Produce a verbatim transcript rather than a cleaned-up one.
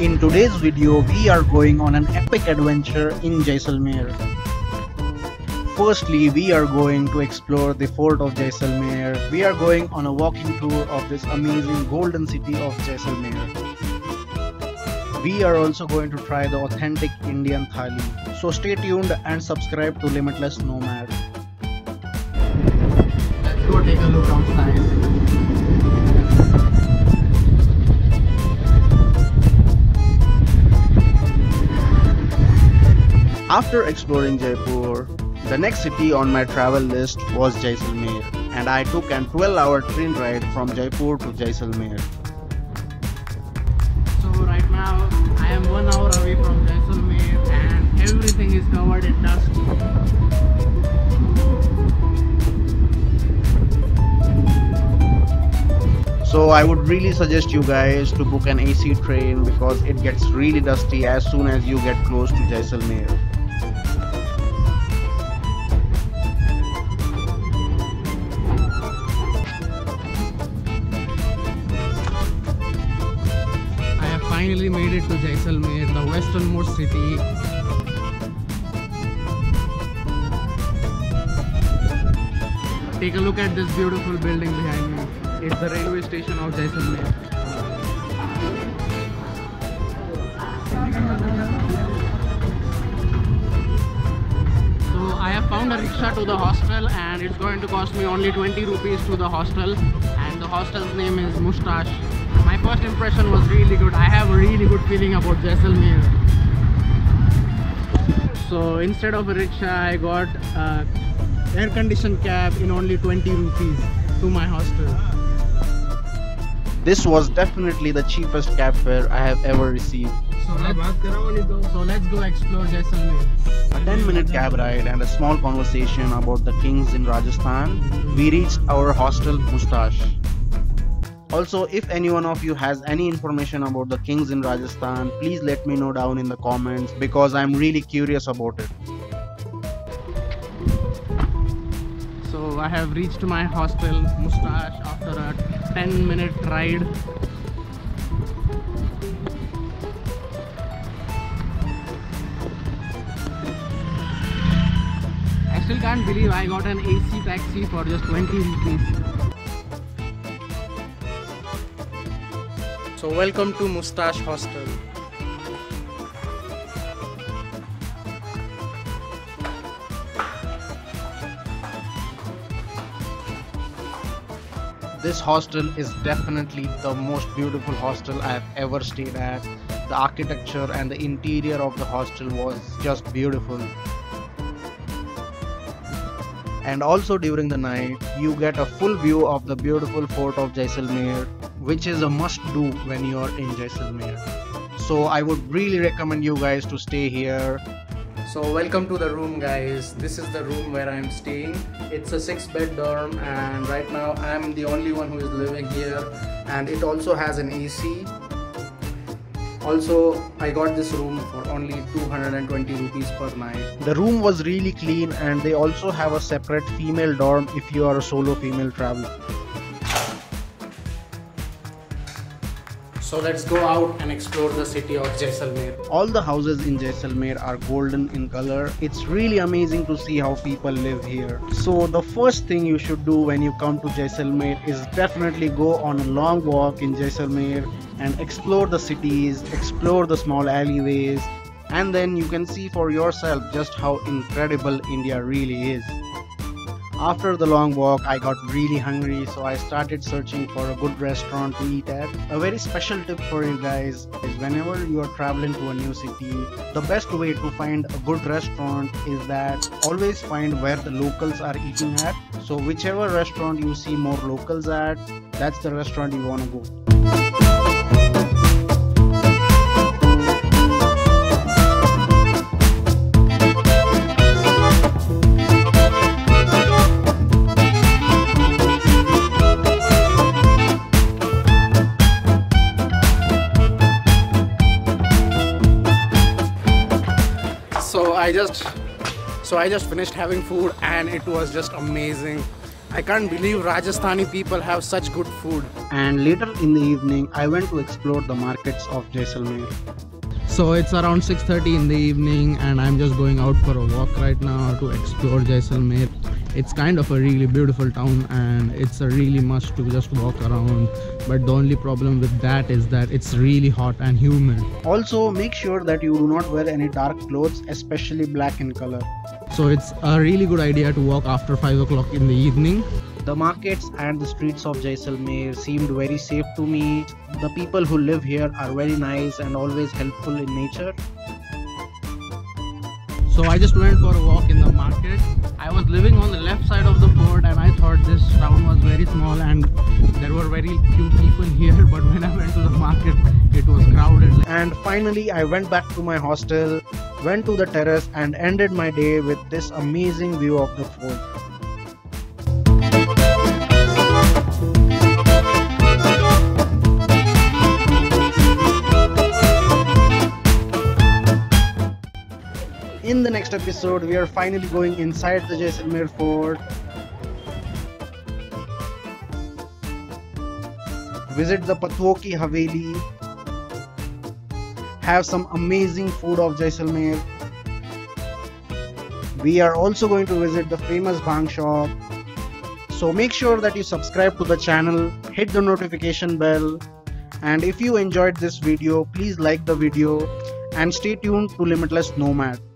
In today's video, we are going on an epic adventure in Jaisalmer. Firstly, we are going to explore the fort of Jaisalmer. We are going on a walking tour of this amazing golden city of Jaisalmer. We are also going to try the authentic Indian thali. So stay tuned and subscribe to Limitless Nomad. Let's go take a look outside. After exploring Jaipur, the next city on my travel list was Jaisalmer, and I took an twelve hour train ride from Jaipur to Jaisalmer. So right now, I am one hour away from Jaisalmer and everything is covered in dust. So I would really suggest you guys to book an A C train because it gets really dusty as soon as you get close to Jaisalmer. Finally made it to Jaisalmer, the westernmost city. Take a look at this beautiful building behind me. It's the railway station of Jaisalmer. So I have found a rickshaw to the hostel and it's going to cost me only twenty rupees to the hostel, and the hostel's name is Moustache. My first impression was really good. I have a really good feeling about Jaisalmer. So instead of a rickshaw, I got an air-conditioned cab in only twenty rupees to my hostel. This was definitely the cheapest cab fare I have ever received. So let's, so let's go explore Jaisalmer. A ten minute cab ride and a small conversation about the kings in Rajasthan, we reached our hostel Moustache. Also, if any one of you has any information about the kings in Rajasthan, please let me know down in the comments because I'm really curious about it. So I have reached my hostel Moustache after a ten minute ride. I still can't believe I got an A C taxi for just twenty rupees. So welcome to Moustache Hostel. This hostel is definitely the most beautiful hostel I have ever stayed at. The architecture and the interior of the hostel was just beautiful. And also during the night, you get a full view of the beautiful fort of Jaisalmer, which is a must do when you are in Jaisalmer. So I would really recommend you guys to stay here. So welcome to the room guys. This is the room where I am staying. It's a six bed dorm and right now I am the only one who is living here, and it also has an A C. Also, I got this room for only two hundred twenty rupees per night. The room was really clean and they also have a separate female dorm if you are a solo female traveler. So let's go out and explore the city of Jaisalmer. All the houses in Jaisalmer are golden in color. It's really amazing to see how people live here. So the first thing you should do when you come to Jaisalmer is definitely go on a long walk in Jaisalmer and explore the cities, explore the small alleyways, and then you can see for yourself just how incredible India really is. After the long walk, I got really hungry, so I started searching for a good restaurant to eat at. A very special tip for you guys is whenever you are traveling to a new city, the best way to find a good restaurant is that always find where the locals are eating at. So whichever restaurant you see more locals at, that's the restaurant you want to go. So I just so I just finished having food and it was just amazing. I can't believe Rajasthani people have such good food. And later in the evening, I went to explore the markets of Jaisalmer. So it's around six thirty in the evening and I'm just going out for a walk right now to explore Jaisalmer. It's kind of a really beautiful town and it's a really must to just walk around. But the only problem with that is that it's really hot and humid. Also, make sure that you do not wear any dark clothes, especially black in color. So it's a really good idea to walk after five o'clock in the evening. The markets and the streets of Jaisalmer seemed very safe to me. The people who live here are very nice and always helpful in nature. So I just went for a walk in the market. I was living on the left side of the fort and I thought this town was very small and there were very few people here, but when I went to the market it was crowded. And finally I went back to my hostel, went to the terrace and ended my day with this amazing view of the fort. In the next episode, we are finally going inside the Jaisalmer Fort, visit the Patwon ki Haveli, have some amazing food of Jaisalmer. We are also going to visit the famous bhaang shop. So make sure that you subscribe to the channel, hit the notification bell, and if you enjoyed this video, please like the video and stay tuned to Limitless Nomad.